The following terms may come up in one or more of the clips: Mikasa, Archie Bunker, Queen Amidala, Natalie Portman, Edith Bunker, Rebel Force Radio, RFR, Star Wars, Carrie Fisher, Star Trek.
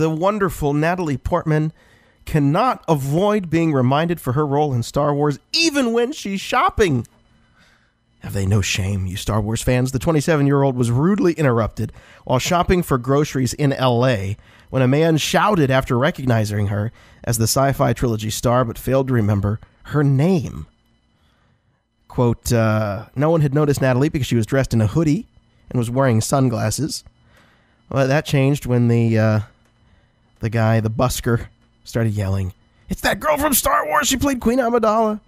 the wonderful Natalie Portman cannot avoid being reminded for her role in Star Wars, even when she's shopping. Have they no shame, you Star Wars fans? The 27-year-old was rudely interrupted while shopping for groceries in L.A. when a man shouted after recognizing her as the sci-fi trilogy star but failed to remember her name. Quote, no one had noticed Natalie because she was dressed in a hoodie and was wearing sunglasses. Well, that changed when the guy, the busker, started yelling, "It's that girl from Star Wars! She played Queen Amidala!"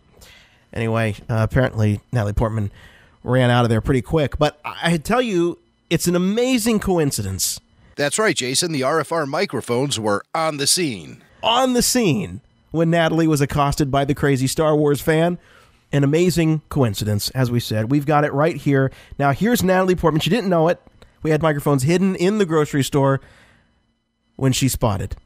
Anyway, apparently Natalie Portman ran out of there pretty quick. But I tell you, it's an amazing coincidence. That's right, Jason. The RFR microphones were on the scene. On the scene when Natalie was accosted by the crazy Star Wars fan. An amazing coincidence, as we said. We've got it right here. Now, here's Natalie Portman. She didn't know it. We had microphones hidden in the grocery store when she spotted.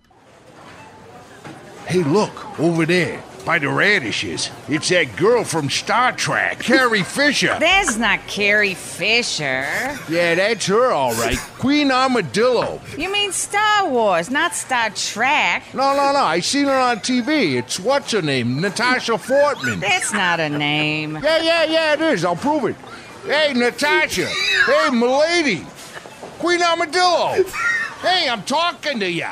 Hey, look, over there. By the radishes. It's that girl from Star Trek, Carrie Fisher. That's not Carrie Fisher. Yeah, that's her, all right. Queen Armadillo. You mean Star Wars, not Star Trek. No. I seen her on TV. It's what's her name? Natasha Fortman. That's not a name. Yeah, it is. I'll prove it. Hey, Natasha. Hey, m'lady. Queen Armadillo. Hey, I'm talking to you.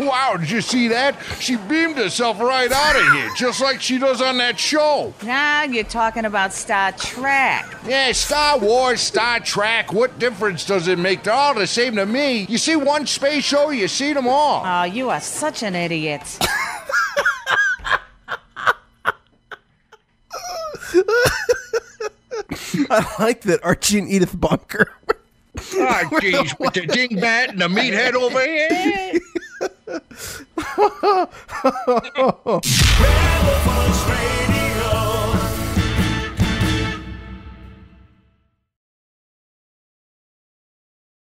Wow, did you see that? She beamed herself right out of here, just like she does on that show. Now you're talking about Star Trek. Yeah, Star Wars, Star Trek, what difference does it make? They're all the same to me. You see one space show, you see them all. Oh, you are such an idiot. I like that Archie and Edith Bunker. Oh, jeez, with the dingbat and the meathead over here. Rebel Force Radio.